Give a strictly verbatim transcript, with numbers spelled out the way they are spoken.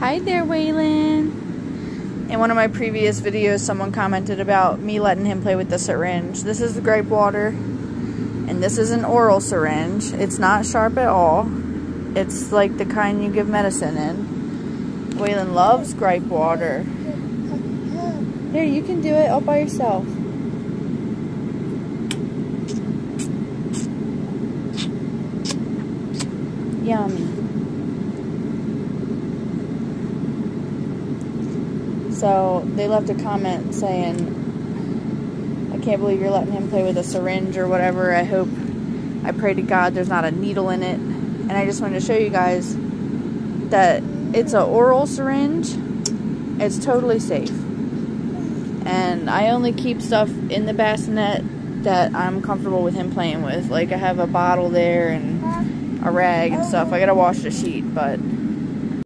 Hi there, Waylon. In one of my previous videos, someone commented about me letting him play with the syringe. This is the grape water, and this is an oral syringe. It's not sharp at all. It's like the kind you give medicine in. Waylon loves grape water. Here, you can do it all by yourself. Yummy. So they left a comment saying, I can't believe you're letting him play with a syringe or whatever. I hope, I pray to God there's not a needle in it. And I just wanted to show you guys that it's an oral syringe. It's totally safe. And I only keep stuff in the bassinet that I'm comfortable with him playing with. Like, I have a bottle there and a rag and stuff. I gotta wash the sheet, but